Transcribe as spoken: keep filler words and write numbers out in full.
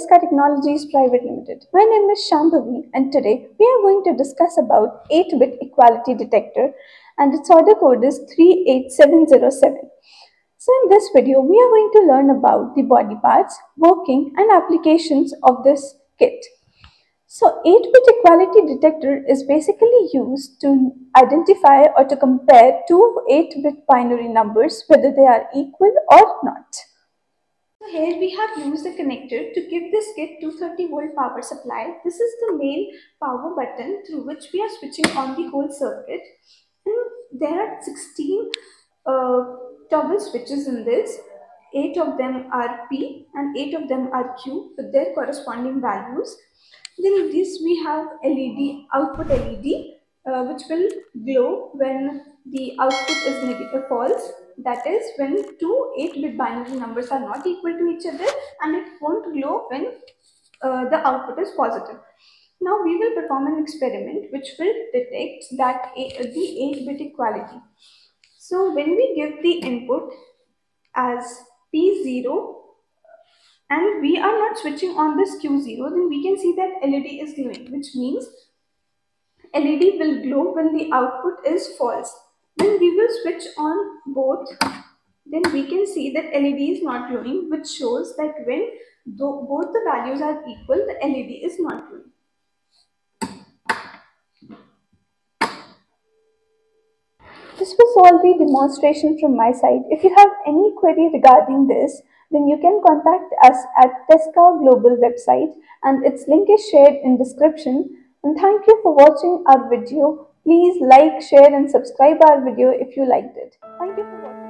Tesca Technologies Private Limited. My name is Shambhavi, and today we are going to discuss about eight bit equality detector, and its order code is three eight seven zero seven. So in this video, we are going to learn about the body parts, working and applications of this kit. So eight bit equality detector is basically used to identify or to compare two eight bit binary numbers, whether they are equal or not. Here we have used a connector to give this kit two hundred thirty volt power supply. This is the main power button through which we are switching on the whole circuit. And there are sixteen uh, toggle switches in this. eight of them are P and eight of them are Q with their corresponding values. Then in this we have L E D, output L E D uh, which will glow when the output is negative false. That is when two eight bit binary numbers are not equal to each other, and it won't glow when uh, the output is positive. Now we will perform an experiment which will detect that the eight bit equality. So when we give the input as P zero and we are not switching on this Q zero, then we can see that L E D is glowing, which means L E D will glow when the output is false. When we will switch on both, then we can see that L E D is not glowing, which shows that when though both the values are equal, the L E D is not glowing. This was all the demonstration from my side. If you have any query regarding this, then you can contact us at Tesca Global website, and its link is shared in description. And thank you for watching our video. Please like, share and subscribe our video if you liked it. Thank you for watching.